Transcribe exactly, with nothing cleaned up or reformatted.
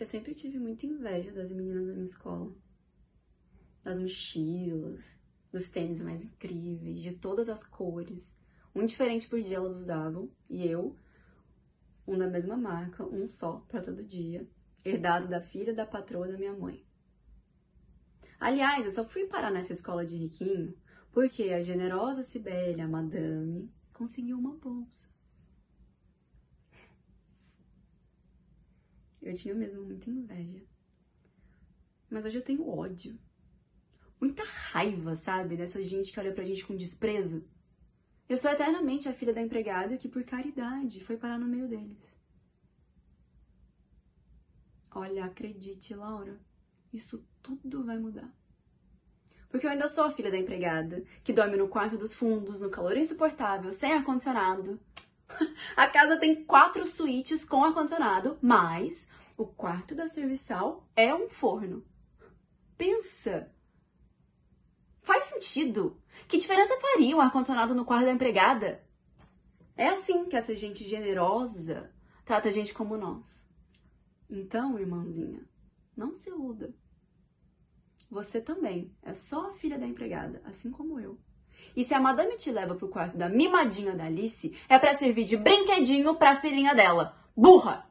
Eu sempre tive muita inveja das meninas da minha escola, das mochilas, dos tênis mais incríveis, de todas as cores. Um diferente por dia elas usavam, e eu, um da mesma marca, um só pra todo dia, herdado da filha da patroa da minha mãe. Aliás, eu só fui parar nessa escola de riquinho porque a generosa Cibele, a madame, conseguiu uma bolsa. Eu tinha mesmo muita inveja. Mas hoje eu tenho ódio. Muita raiva, sabe? Dessa gente que olha pra gente com desprezo. Eu sou eternamente a filha da empregada que, por caridade, foi parar no meio deles. Olha, acredite, Laura, isso tudo vai mudar. Porque eu ainda sou a filha da empregada, que dorme no quarto dos fundos, no calor insuportável, sem ar-condicionado. A casa tem quatro suítes com ar-condicionado, mas o quarto da serviçal é um forno. Pensa! Faz sentido. Que diferença faria um ar-condicionado no quarto da empregada? É assim que essa gente generosa trata a gente como nós. Então, irmãzinha, não se iluda. Você também é só a filha da empregada, assim como eu. E se a madame te leva pro quarto da mimadinha da Alice, é pra servir de brinquedinho pra filhinha dela. Burra!